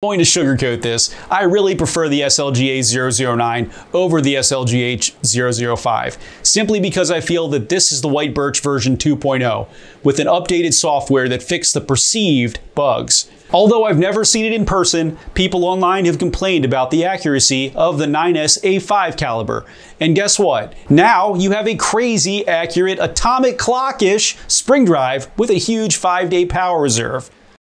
Going to sugarcoat this, I really prefer the SLGA009 over the SLGH005, simply because I feel that this is the White Birch version 2.0, with an updated software that fixed the perceived bugs. Although I've never seen it in person, people online have complained about the accuracy of the 9SA5 caliber. And guess what? Now you have a crazy accurate atomic clock-ish spring drive with a huge 5-day power reserve.